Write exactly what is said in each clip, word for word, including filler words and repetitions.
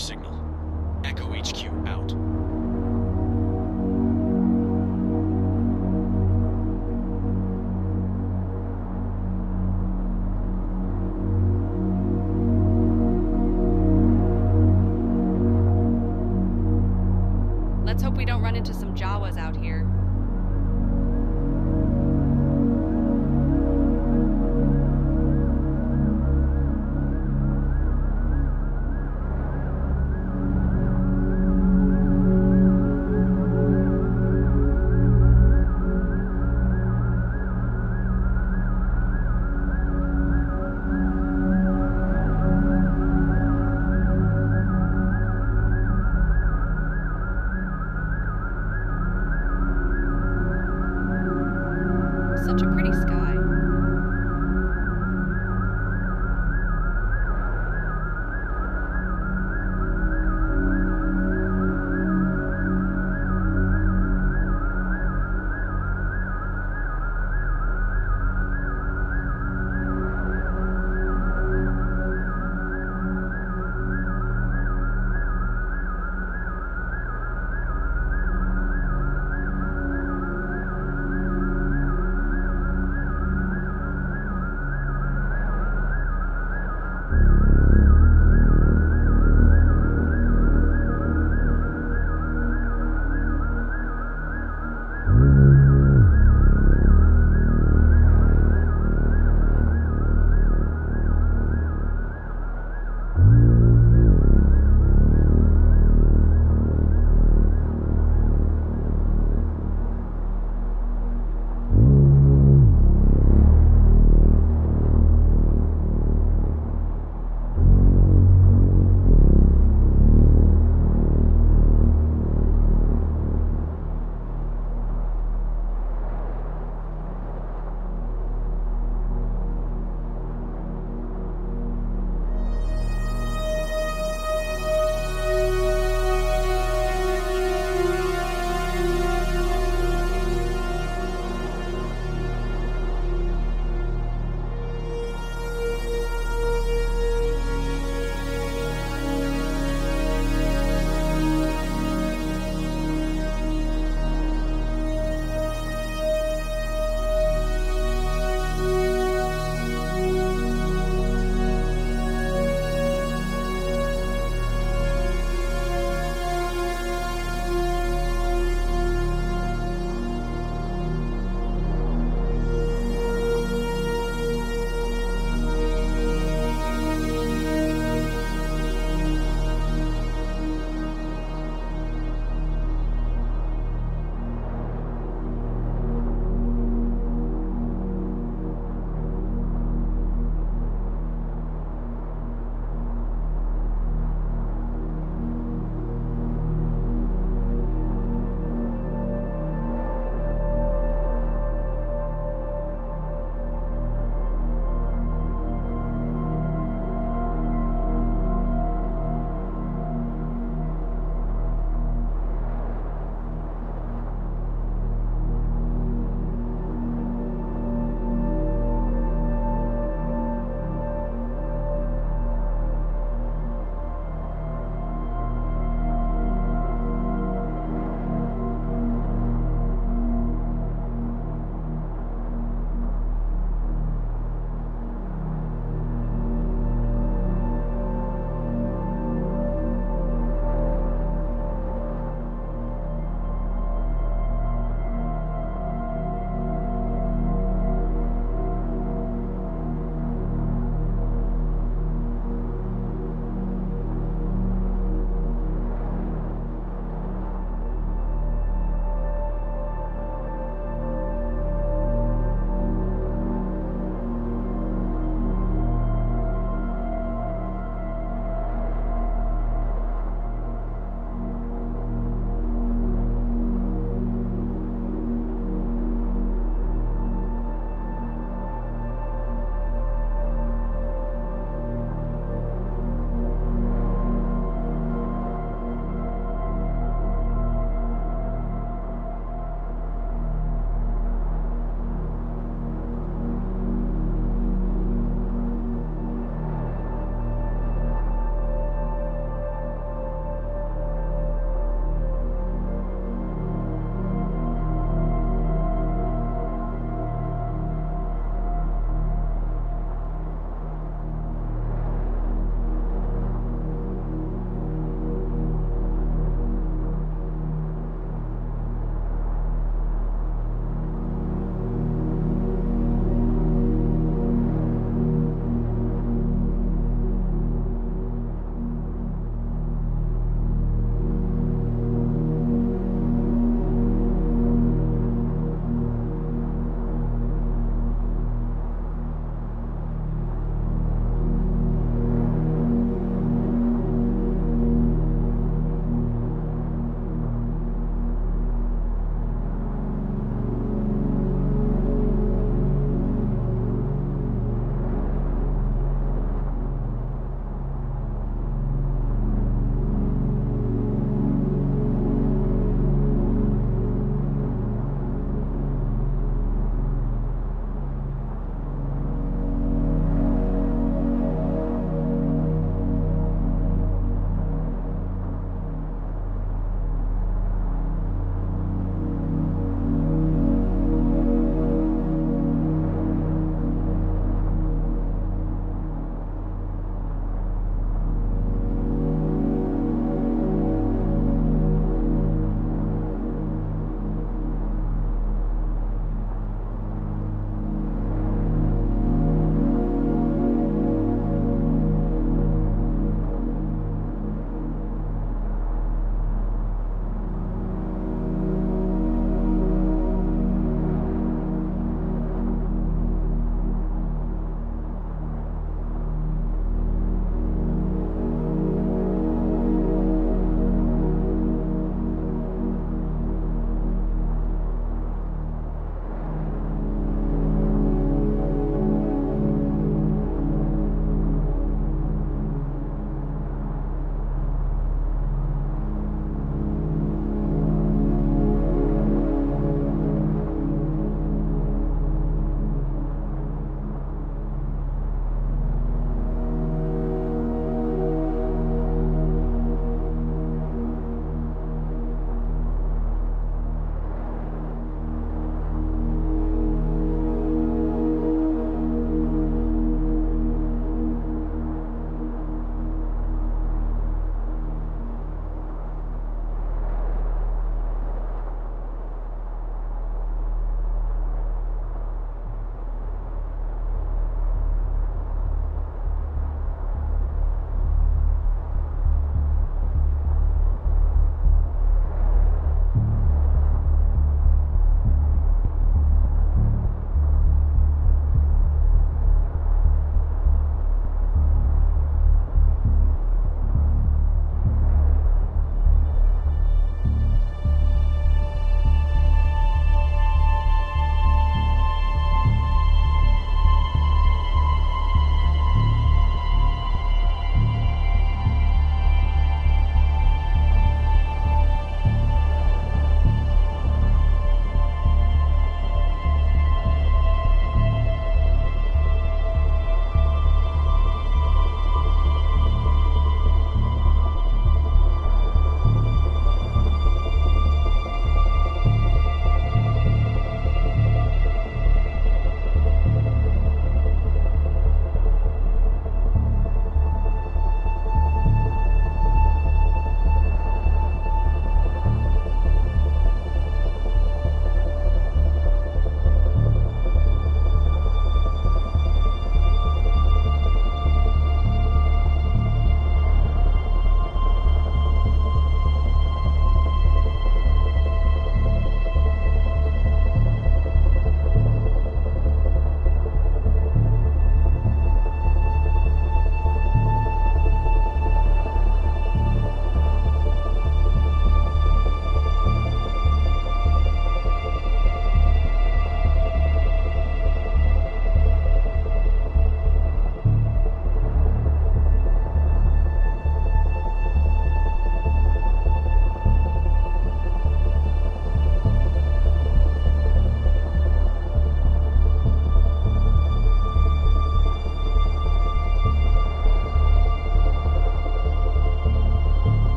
signal. Echo H Q out. Let's hope we don't run into some Jawas out here.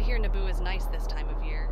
I hear Naboo is nice this time of year.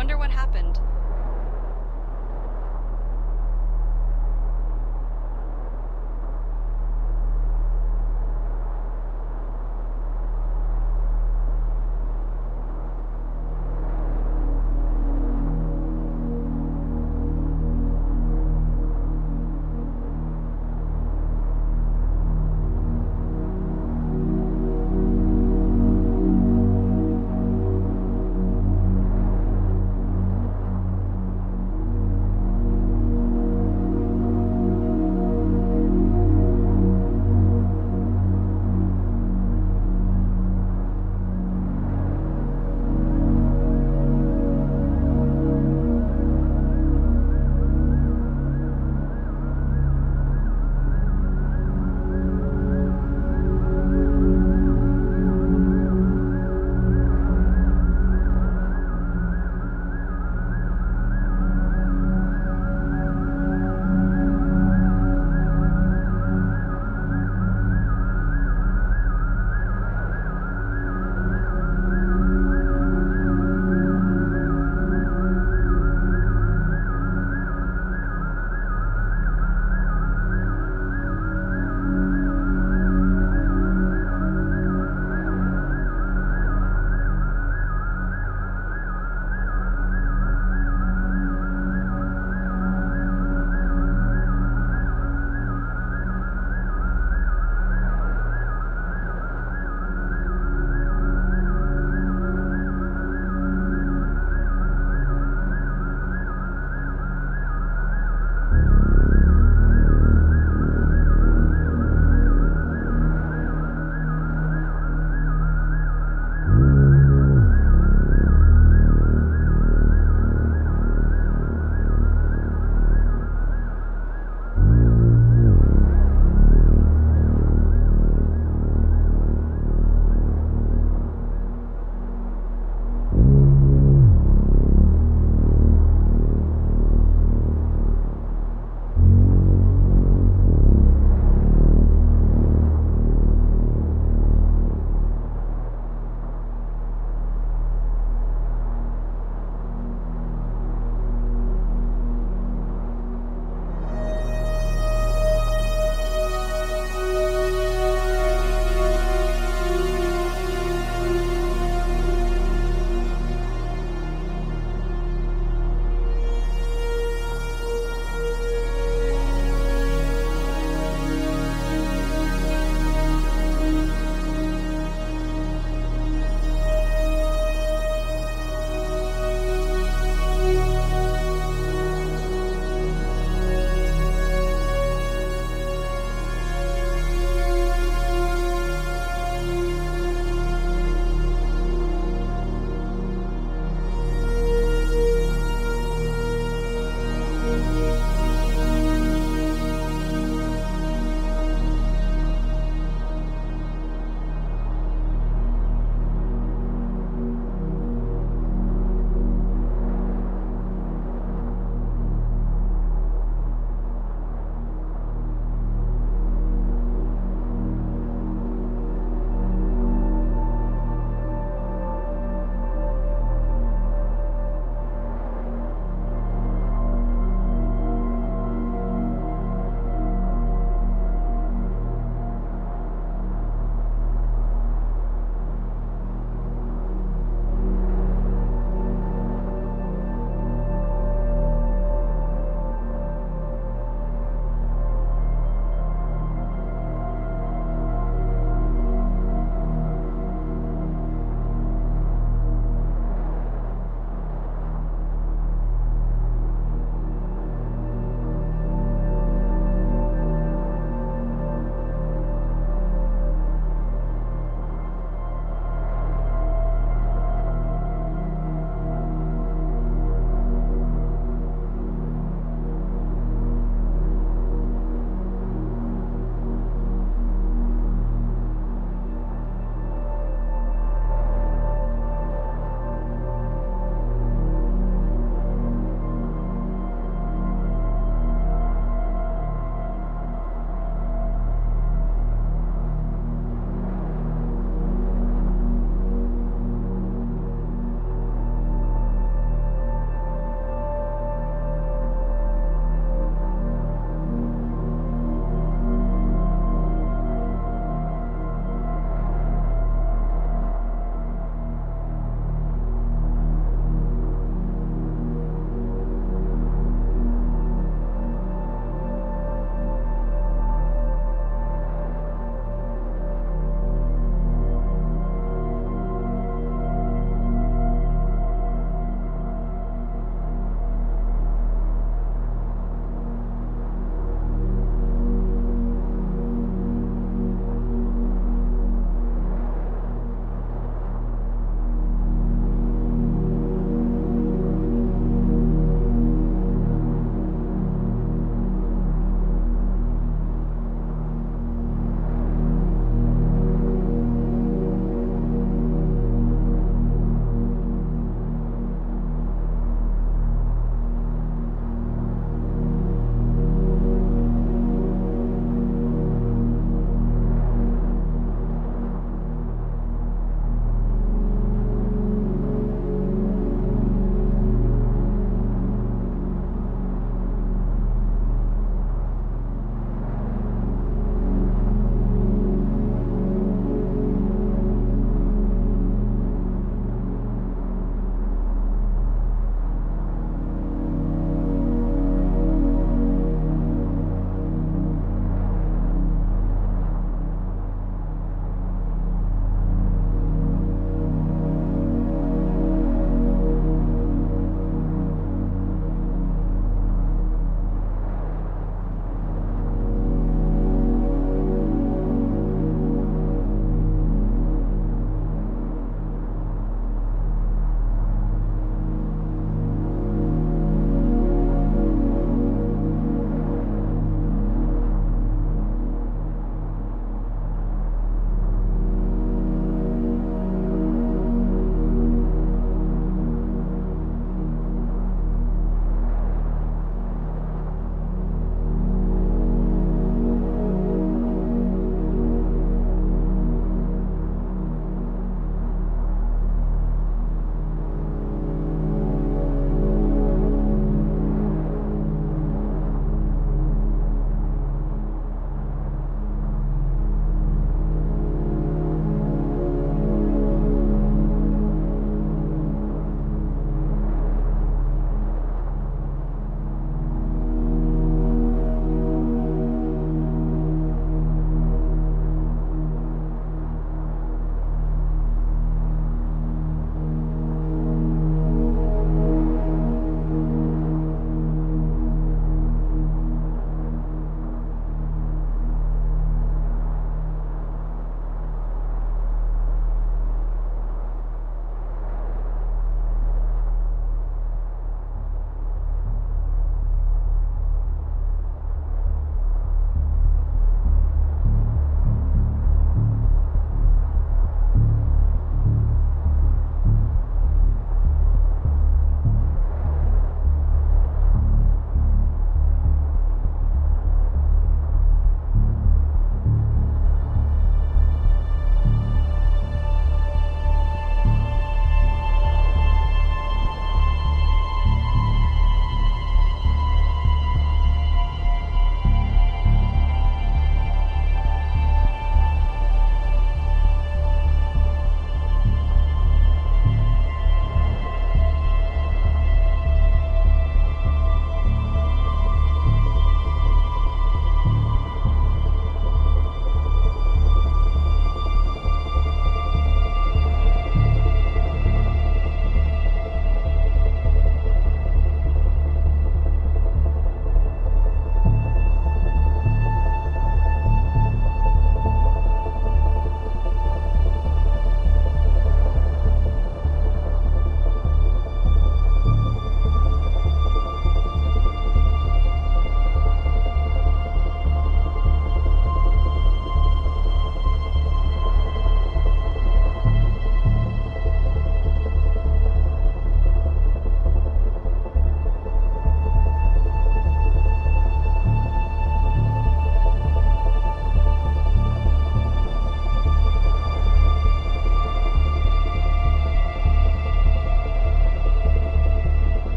wonder what happened.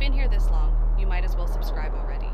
you've been here this long, you might as well subscribe already.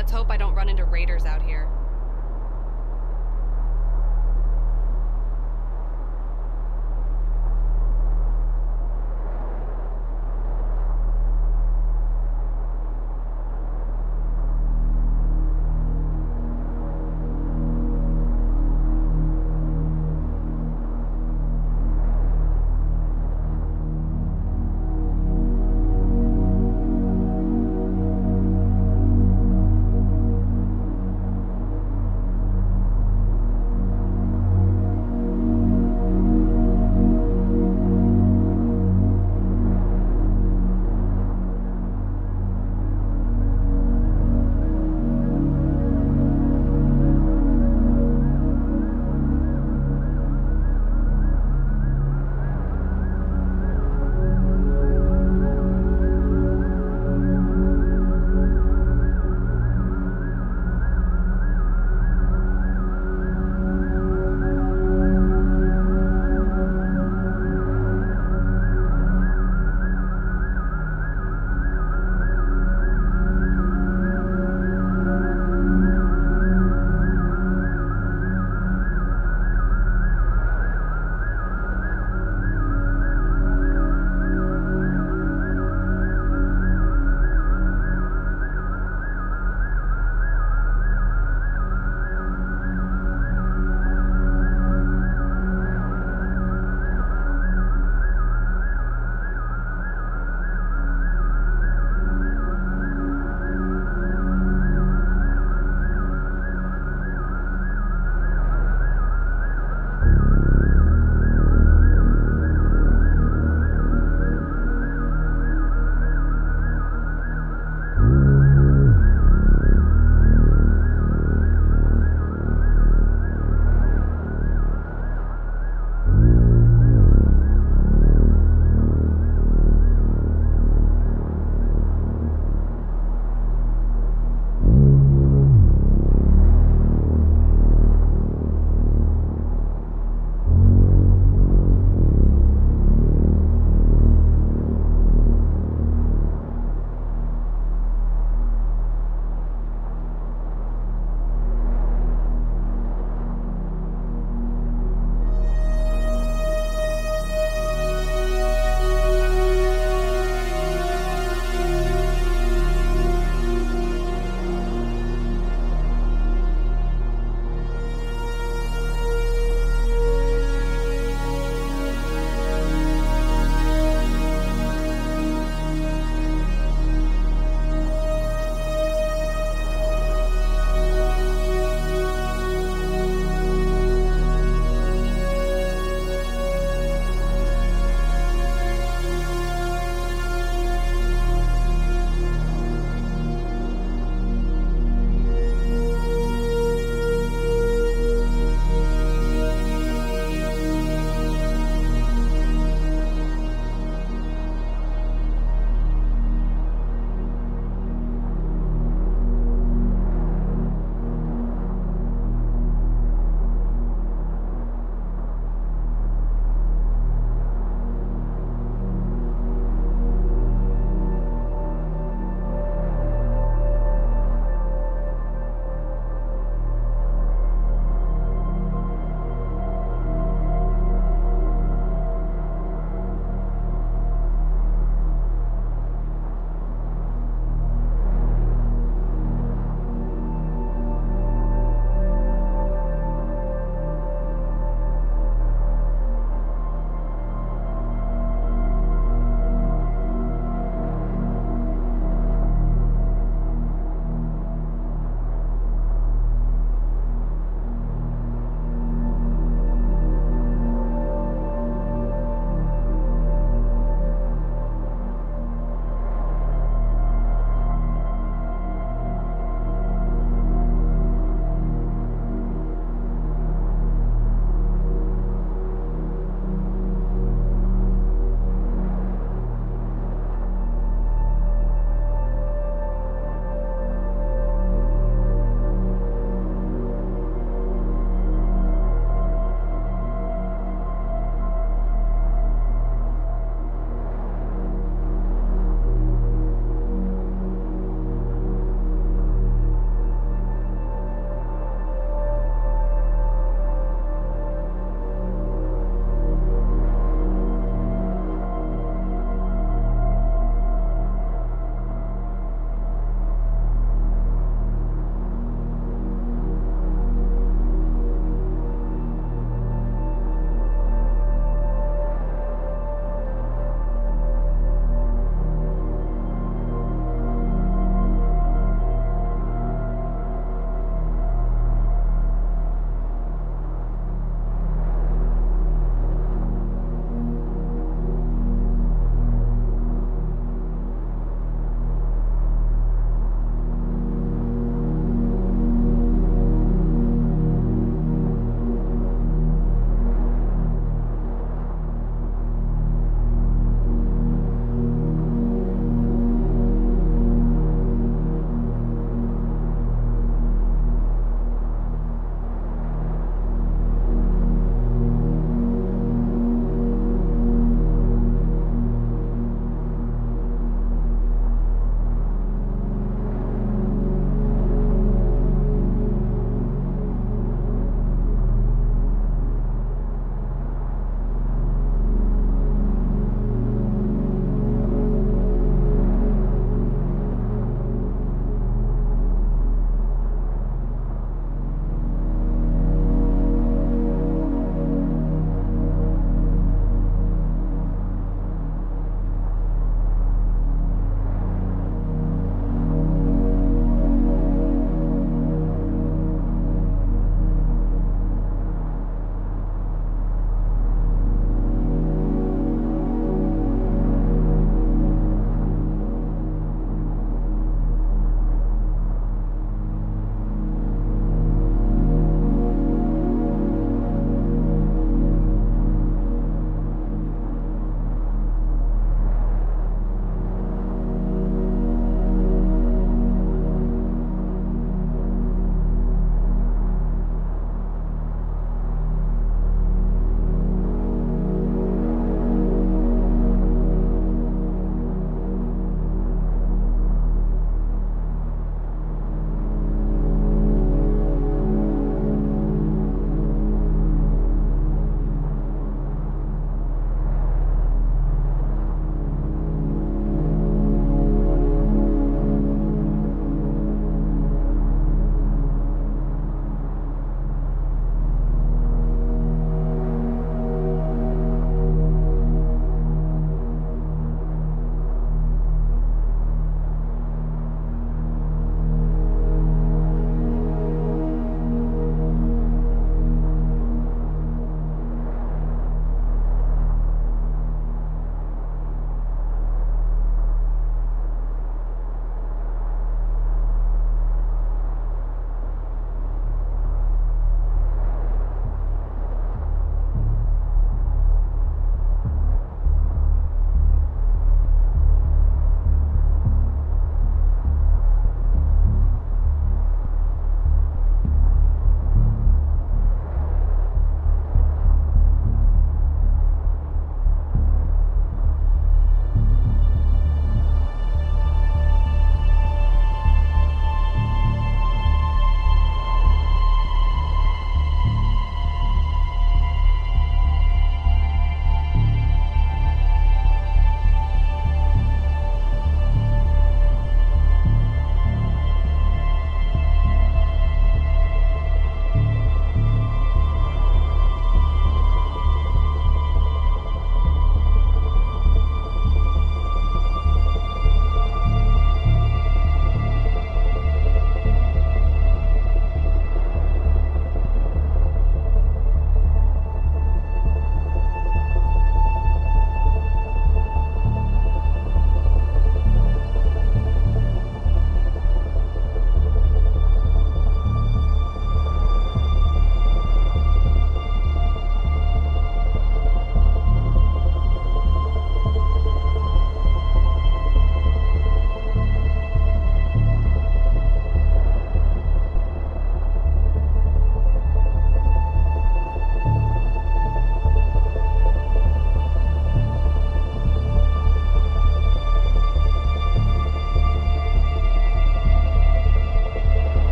Let's hope I don't run into raiders out here.